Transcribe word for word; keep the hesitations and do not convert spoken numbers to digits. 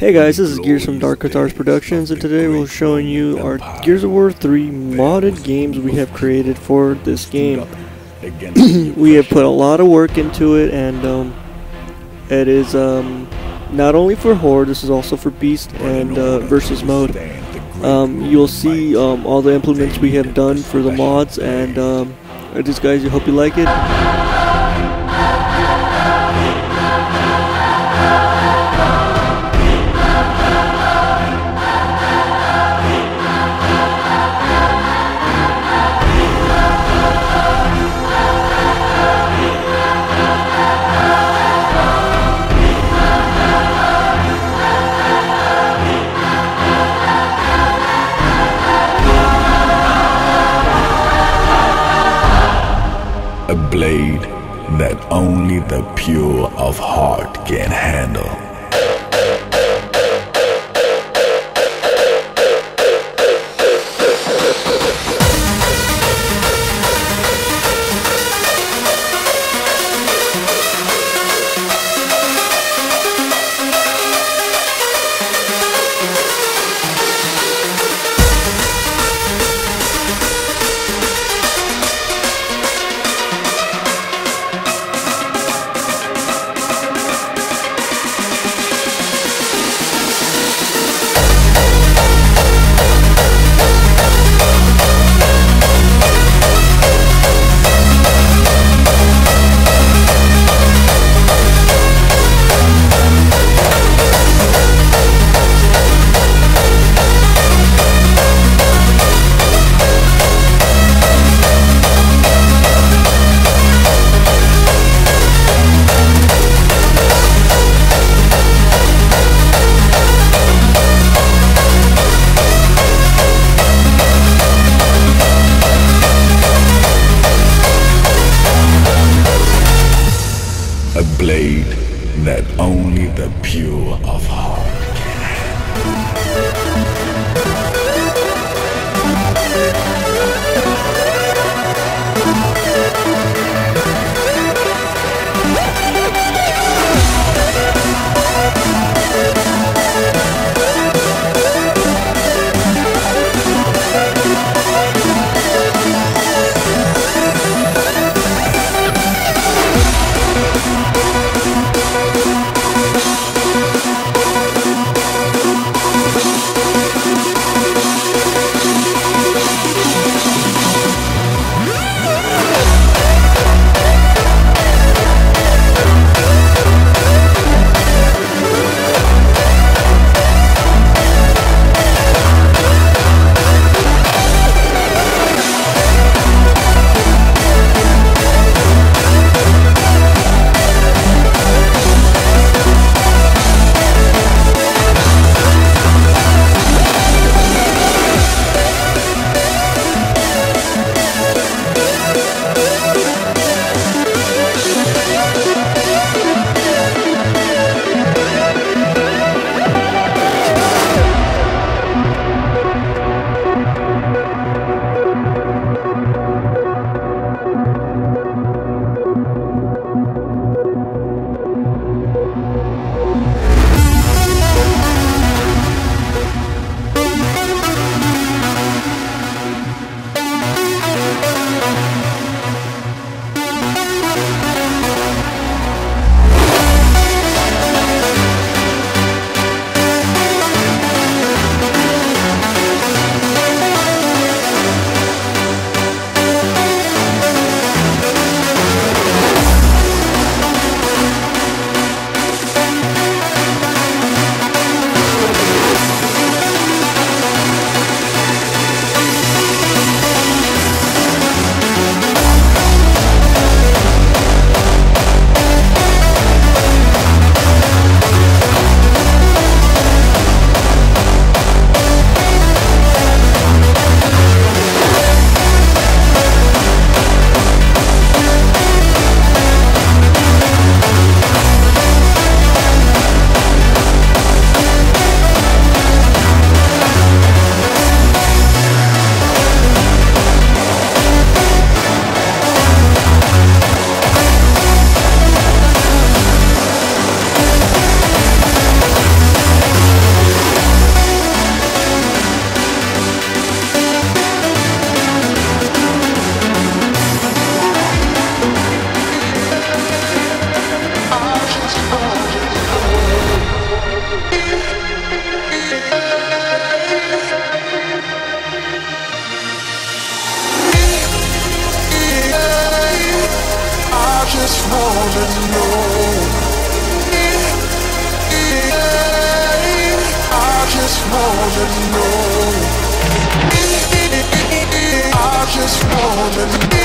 Hey guys, this is Gears from Dark Catharsis Productions, and today we're showing you our Gears of War three modded games we have created for this game. We have put a lot of work into it, and um, it is um, not only for Horde, this is also for Beast and uh, Versus mode. Um, you'll see um, all the implements we have done for the mods, and um, I just, guys, I hope you like it. A blade that only the pure of heart can handle. A blade that only the pure of heart can handle. wanna know. I just wanna know.